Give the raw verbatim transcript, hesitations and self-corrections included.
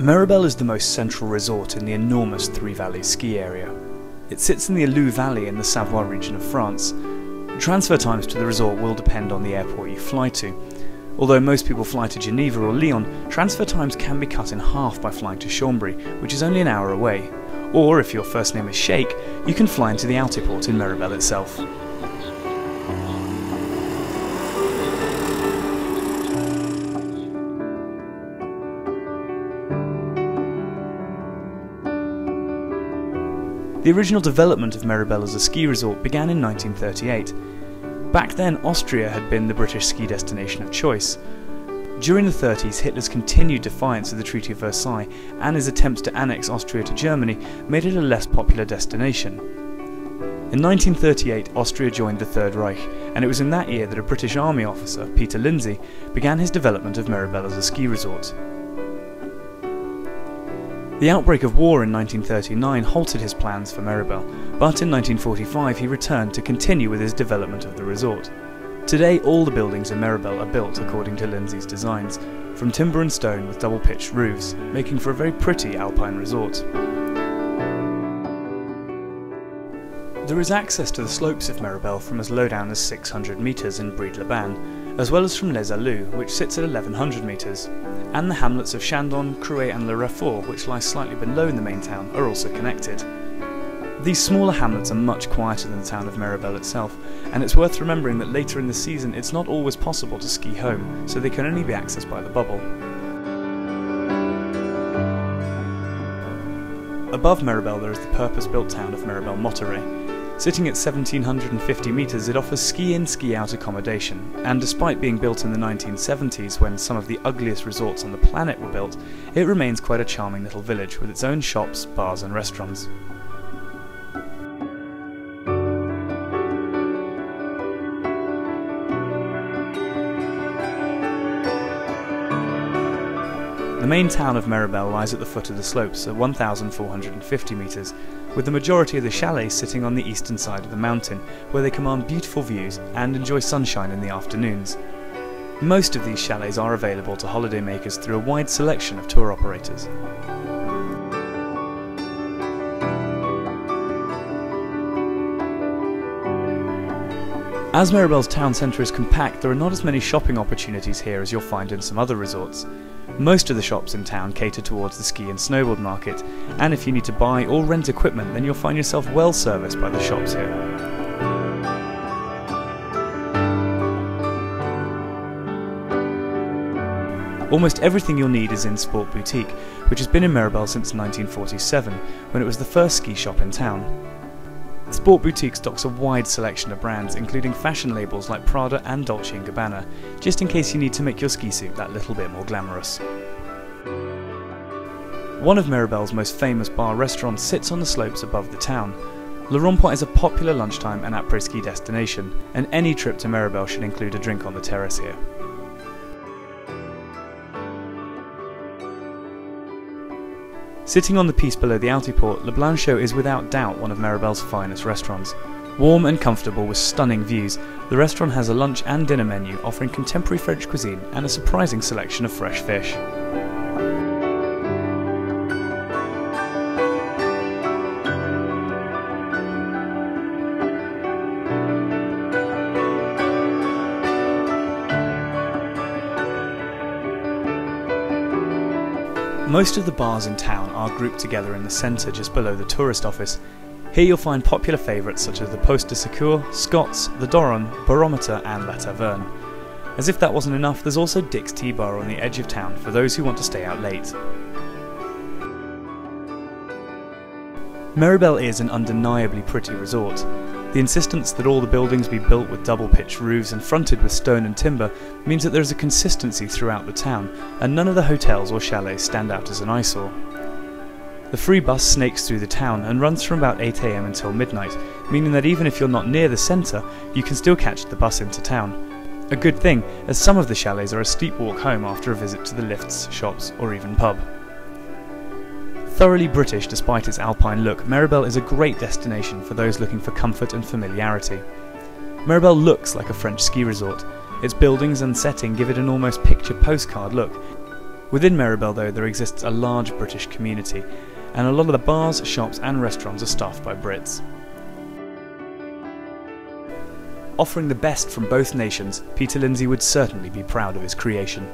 Meribel is the most central resort in the enormous Three Valleys ski area. It sits in the Allou Valley in the Savoie region of France. Transfer times to the resort will depend on the airport you fly to. Although most people fly to Geneva or Lyon, transfer times can be cut in half by flying to Chambéry, which is only an hour away. Or, if your first name is Sheikh, you can fly into the Altiport in Meribel itself. The original development of Meribel as a ski resort began in nineteen thirty-eight. Back then, Austria had been the British ski destination of choice. During the thirties, Hitler's continued defiance of the Treaty of Versailles and his attempts to annex Austria to Germany made it a less popular destination. In nineteen thirty-eight, Austria joined the Third Reich, and it was in that year that a British army officer, Peter Lindsay, began his development of Meribel as a ski resort. The outbreak of war in nineteen thirty-nine halted his plans for Meribel, but in nineteen forty-five he returned to continue with his development of the resort. Today all the buildings in Meribel are built according to Lindsay's designs, from timber and stone with double-pitched roofs, making for a very pretty alpine resort. There is access to the slopes of Meribel from as low down as six hundred metres in Brides-les-Bains, as well as from Les Allous, which sits at eleven hundred metres, and the hamlets of Chandon, Crouet and Le Raffour, which lie slightly below in the main town, are also connected. These smaller hamlets are much quieter than the town of Meribel itself, and it's worth remembering that later in the season it's not always possible to ski home, so they can only be accessed by the bubble. Above Meribel there is the purpose-built town of Meribel-Moterey. Sitting at one thousand seven hundred fifty metres, it offers ski-in, ski-out accommodation, and despite being built in the nineteen seventies when some of the ugliest resorts on the planet were built, it remains quite a charming little village with its own shops, bars and restaurants. The main town of Meribel lies at the foot of the slopes at one thousand four hundred fifty metres, with the majority of the chalets sitting on the eastern side of the mountain, where they command beautiful views and enjoy sunshine in the afternoons. Most of these chalets are available to holidaymakers through a wide selection of tour operators. As Meribel's town centre is compact, there are not as many shopping opportunities here as you'll find in some other resorts. Most of the shops in town cater towards the ski and snowboard market, and if you need to buy or rent equipment then you'll find yourself well serviced by the shops here. Almost everything you'll need is in Sport Boutique, which has been in Meribel since nineteen forty-seven, when it was the first ski shop in town. Sport Boutique stocks a wide selection of brands, including fashion labels like Prada and Dolce and Gabbana, just in case you need to make your ski suit that little bit more glamorous. One of Meribel's most famous bar restaurants sits on the slopes above the town. Le Rond Point is a popular lunchtime and après-ski destination, and any trip to Meribel should include a drink on the terrace here. Sitting on the piece below the Altiport, Le Blanchot is without doubt one of Meribel's finest restaurants. Warm and comfortable with stunning views, the restaurant has a lunch and dinner menu offering contemporary French cuisine and a surprising selection of fresh fish. Most of the bars in town are grouped together in the centre just below the tourist office. Here you'll find popular favourites such as the Poste de Secours, Scott's, the Doron, Barometer and La Taverne. As if that wasn't enough, there's also Dick's Tea Bar on the edge of town for those who want to stay out late. Meribel is an undeniably pretty resort. The insistence that all the buildings be built with double-pitched roofs and fronted with stone and timber means that there is a consistency throughout the town, and none of the hotels or chalets stand out as an eyesore. The free bus snakes through the town and runs from about eight A M until midnight, meaning that even if you're not near the centre, you can still catch the bus into town. A good thing, as some of the chalets are a steep walk home after a visit to the lifts, shops, or even pub. Thoroughly British despite its alpine look, Meribel is a great destination for those looking for comfort and familiarity. Meribel looks like a French ski resort. Its buildings and setting give it an almost picture postcard look, Within Meribel, though, there exists a large British community, and a lot of the bars, shops and restaurants are staffed by Brits. Offering the best from both nations, Peter Lindsay would certainly be proud of his creation.